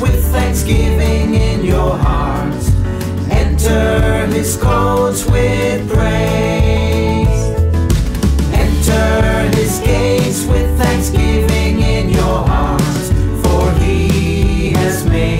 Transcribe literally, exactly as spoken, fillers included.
with thanksgiving in your heart. Enter his courts with praise. Enter his gates with thanksgiving in your heart, for he has made